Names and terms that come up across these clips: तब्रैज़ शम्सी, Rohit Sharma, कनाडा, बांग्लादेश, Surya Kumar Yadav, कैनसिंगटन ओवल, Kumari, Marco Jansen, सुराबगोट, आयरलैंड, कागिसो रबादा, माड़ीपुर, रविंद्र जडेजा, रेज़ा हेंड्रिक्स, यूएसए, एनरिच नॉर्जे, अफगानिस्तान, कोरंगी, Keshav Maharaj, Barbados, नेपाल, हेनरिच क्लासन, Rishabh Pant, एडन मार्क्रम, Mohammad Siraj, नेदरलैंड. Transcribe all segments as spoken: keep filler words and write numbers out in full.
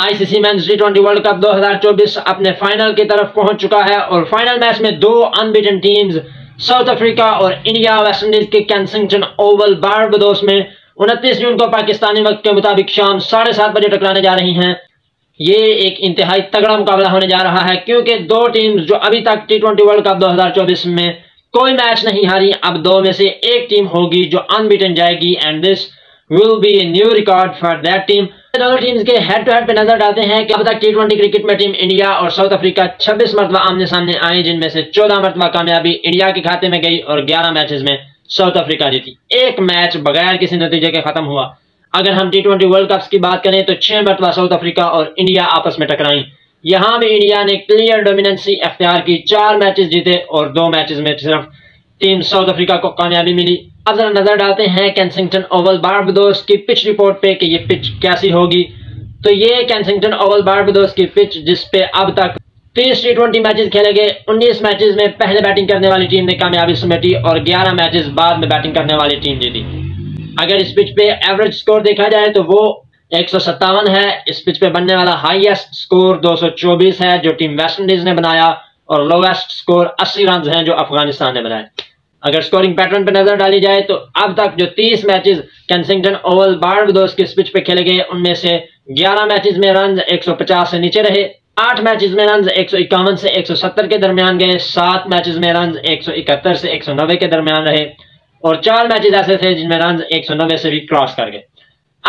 ICC men's T twenty world cup दो हज़ार चौबीस अपने फाइनल की तरफ पहुंच चुका है और फाइनल मैच में दो अनबीटन टीम्स साउथ अफ्रीका और इंडिया वेस्टइंडीज के कैनसिंगटन ओवल बारबाडोस में उनतीस जून को पाकिस्तानी वक्त के मुताबिक शाम साढ़े सात बजे टकराने जा रही हैं। ये एक इंतहाई तगड़ा मुकाबला होने जा रहा है क्योंकि दो टीम्स जो अभी तक टी ट्वेंटी वर्ल्ड कप दो हज़ार चौबीस में कोई मैच नहीं हारी, अब दो में से एक टीम होगी जो अनबीटन जाएगी and this will be a new record for that team. दोनों टीम्स के हेड टू हेड पे नजर डालते हैं कि अब तक टी ट्वेंटी क्रिकेट में टीम इंडिया और साउथ अफ्रीका छब्बीस मरतबा आमने सामने आई, जिनमें से चौदह मरतबा कामयाबी इंडिया के खाते में गई और ग्यारह मैचेस में साउथ अफ्रीका जीती। एक मैच बगैर किसी नतीजे के खत्म हुआ। अगर हम टी ट्वेंटी वर्ल्ड कप की बात करें तो छह मरतबा साउथ अफ्रीका और इंडिया आपस में टकराई। यहाँ भी इंडिया ने क्लियर डोमिनेंसी इख्तियार की, चार मैचेस जीते और दो मैचेस में सिर्फ टीम साउथ अफ्रीका को कामयाबी मिली। अब जरा नजर डालते हैं कैनसिंगटन ओवल बारबाडोस की पिच रिपोर्ट पे कि ये पिच कैसी होगी। तो ये कैनसिंगटन ओवल बारबाडोस की पिच जिस पे अब तक तीस टी ट्वेंटी मैचेस खेले गए, उन्नीस मैचेस में पहले बैटिंग करने वाली टीम ने कामयाबी समेटी और ग्यारह मैचेस बाद में बैटिंग करने वाली टीम जीती। अगर इस पिच पे एवरेज स्कोर देखा जाए तो वो एक सौ सत्तावन है। इस पिच पे बनने वाला हाईएस्ट स्कोर दो सौ चौबीस है जो टीम वेस्ट इंडीज ने बनाया और लोवेस्ट स्कोर अस्सी रन हैं जो अफगानिस्तान ने बनाए। अगर स्कोरिंग पैटर्न पे नजर डाली जाए तो अब तक जो तीस मैचेस कैनसिंगटन ओवल बारबाडोस की पिच पे खेले गए, उनमें से ग्यारह मैचेस में रन एक सौ पचास से नीचे रहे, आठ मैचेस में रन एक सौ इक्यावन से एक सौ सत्तर के दरमियान गए, सात मैचेस में रन एक सौ इकहत्तर से एक सौ नब्बे के दरमियान रहे और चार मैचेस ऐसे थे जिनमें रन एक सौ नब्बे से भी क्रॉस कर गए।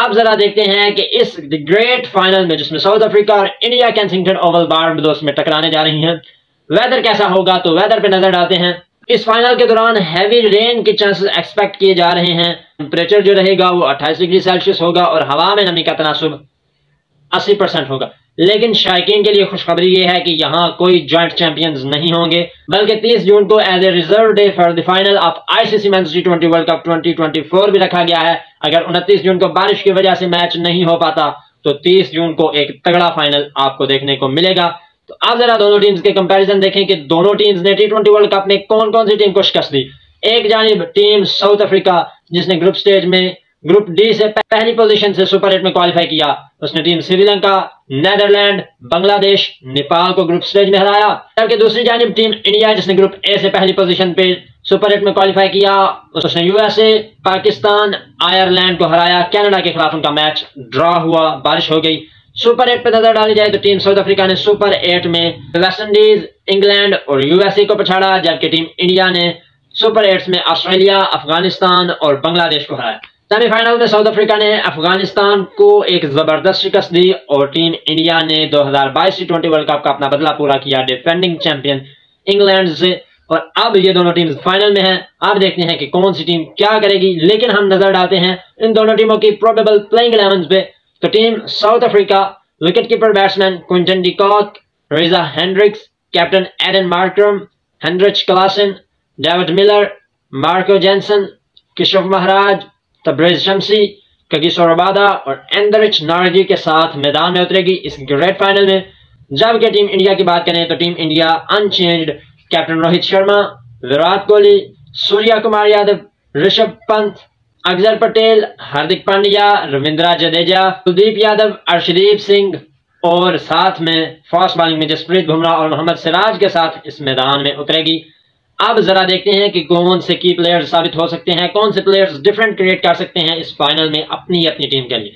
अब जरा देखते हैं कि इस ग्रेट फाइनल में जिसमें साउथ अफ्रीका और इंडिया कैनसिंगटन ओवल बारबाडोस में टकराने जा रही है, वेदर कैसा होगा। तो वेदर पे नजर डालते हैं। इस फाइनल के दौरान हैवी रेन के चांसेस एक्सपेक्ट किए जा रहे हैं। टेम्परेचर जो रहेगा वो अट्ठाईस डिग्री सेल्सियस होगा और हवा में नमी का तनासुब अस्सी परसेंट होगा। लेकिन शायकीन के लिए खुशखबरी ये है कि यहाँ कोई जॉइंट चैंपियंस नहीं होंगे, बल्कि तीस जून को as a reserve day for the final of ICC men's T twenty world cup दो हज़ार चौबीस भी रखा गया है। अगर उनतीस जून को बारिश की वजह से मैच नहीं हो पाता तो तीस जून को एक तगड़ा फाइनल आपको देखने को मिलेगा। तो आप जरा दोनों टीम्स के कंपैरिजन देखें कि दोनों टीम्स ने टी ट्वेंटी वर्ल्ड कप में कौन कौन सी टीम को शिकस्त दी। एक जानिब टीम साउथ अफ्रीका जिसने ग्रुप स्टेज में ग्रुप डी से पहली पोजीशन से सुपर एट में क्वालिफाई किया, उसने टीम श्रीलंका, नेदरलैंड, बांग्लादेश, नेपाल को ग्रुप स्टेज में हराया। जबकि दूसरी जानिब टीम इंडिया जिसने ग्रुप ए से पहली पोजीशन पे सुपर एट में क्वालिफाई किया, उसने यूएसए, पाकिस्तान, आयरलैंड को हराया। कनाडा के खिलाफ उनका मैच ड्रॉ हुआ, बारिश हो गई। सुपर एट पर नजर डाली जाए तो टीम साउथ अफ्रीका ने सुपर एट में वेस्टइंडीज, इंग्लैंड और यूएसए को पछाड़ा, जबकि टीम इंडिया ने सुपर एट्स में ऑस्ट्रेलिया, अफगानिस्तान और बांग्लादेश को हराया। सेमीफाइनल में साउथ अफ्रीका ने अफगानिस्तान को एक जबरदस्त शिकस्त दी और टीम इंडिया ने दो हज़ार बाईस टी ट्वेंटी वर्ल्ड कप का अपना बदला पूरा किया डिफेंडिंग चैंपियन इंग्लैंड से। और अब ये दोनों टीम फाइनल में हैं। आप देखते हैं कि कौन सी टीम क्या करेगी। लेकिन हम नजर डालते हैं इन दोनों टीमों की प्रोबेबल प्लेइंग इलेवन पे। तो team South Africa wicketkeeper batsman Quinton de Kock, रेज़ा हेंड्रिक्स, captain एडन मार्क्रम, हेनरिच क्लासन, David Miller, Marco Jansen, Keshav Maharaj, तब्रैज़ शम्सी, कागिसो रबादा और एनरिच नॉर्जे के साथ मैदान में उतरेगी इस ग्रेट फाइनल में। जबकि टीम इंडिया की बात करें तो team India unchanged captain Rohit Sharma, Virat Kohli, Surya Kumar Yadav, Rishabh Pant, Axar Patel, Hardik Pandya, रविंद्र जडेजा, Kuldeep Yadav, Arshdeep Singh और साथ में फास्ट बॉलिंग में जसप्रीत बुमराह और मोहम्मद सिराज के साथ इस मैदान में उतरेगी। अब जरा देखते हैं कि कौन से की प्लेयर्स साबित हो सकते हैं, कौन से प्लेयर्स डिफरेंट क्रिएट कर सकते हैं इस फाइनल में अपनी अपनी टीम के लिए।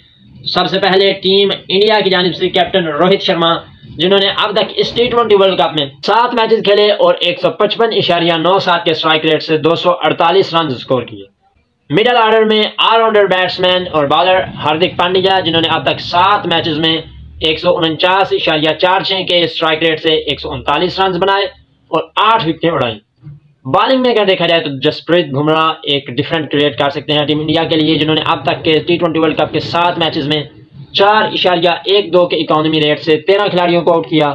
सबसे पहले टीम इंडिया की जानिब से कैप्टन रोहित शर्मा, जिन्होंने अब तक इस टी ट्वेंटी वर्ल्ड कप में सात मैचेस खेले और एक सौ पचपन इशारिया नौ सात के स्ट्राइक रेट से दो सौ अड़तालीस रन स्कोर किए। मिडल ऑर्डर में ऑलराउंडर बैट्समैन और बॉलर हार्दिक पांड्या, जिन्होंने अब तक सात मैचेस में एक सौ उनचास इशारिया चार छः के स्ट्राइक रेट से एक सौ उनतालीस रन बनाए और आठ विकेटें उड़ाई। बॉलिंग में अगर देखा जाए तो जसप्रीत बुमराह एक डिफरेंट क्रिएट कर सकते हैं टीम इंडिया के लिए, जिन्होंने अब तक के टी ट्वेंटी वर्ल्ड कप के सात मैचेस में चार इशारिया एक दो के इकोनॉमी रेट से तेरह खिलाड़ियों को आउट किया।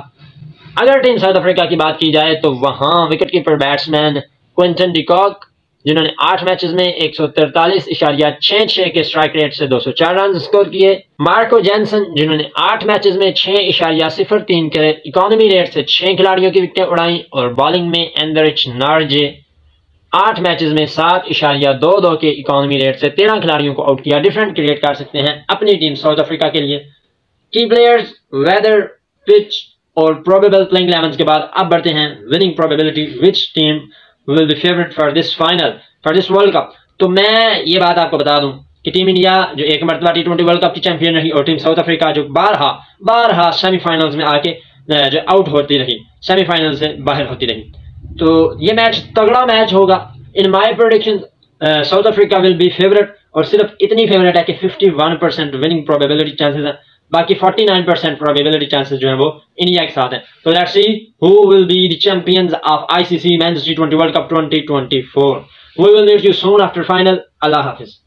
अगर टीम साउथ अफ्रीका की बात की जाए तो वहाँ wicket keeper batsman Quinton de Kock, जिन्होंने आठ मैचेस में एक सौ तिरतालीस इशारिया छः छः के स्ट्राइक रेट से दो सौ चार रन स्कोर किए। मार्को जैनसन, जिन्होंने आठ मैचेस में छः इशारिया सिफर तीन के इकोनॉमी रेट से छः खिलाड़ियों की विकेटें उड़ाई। और बॉलिंग में एनरिच नॉर्जे आठ मैचेस में सात इशारिया दो दो के इकोनॉमी रेट से तेरह खिलाड़ियों को आउट किया। डिफरेंट क्रिएट कर सकते हैं अपनी टीम साउथ अफ्रीका के लिए। की प्लेयर्स, वेदर, पिच और प्रोबेबल प्लेइंग इलेवन के बाद अब बढ़ते हैं winning probability, which team will be favourite for this final for this world cup. तो मैं ये बात आपको बता दूं कि टीम इंडिया जो एक मरतबा टी ट्वेंटी वर्ल्ड कप की चैंपियन रही और टीम साउथ अफ्रीका जो बारहा बारहा सेमीफाइनल्स में आके जो आउट होती रही, सेमीफाइनल से बाहर होती रही, तो ये मैच तगड़ा मैच होगा। In my prediction South Africa will be favourite और सिर्फ इतनी फेवरेट है कि इक्यावन परसेंट विनिंग प्रोबेबिलिटी चांसेस हैं, बाकी उनचास परसेंट प्रोबेबिलिटी चांसेस जो है वो इंडिया के साथ हैं। तो let's see who will be the champions of ICC men's T twenty world cup twenty twenty four. We will meet you soon after final. Allah Hafiz.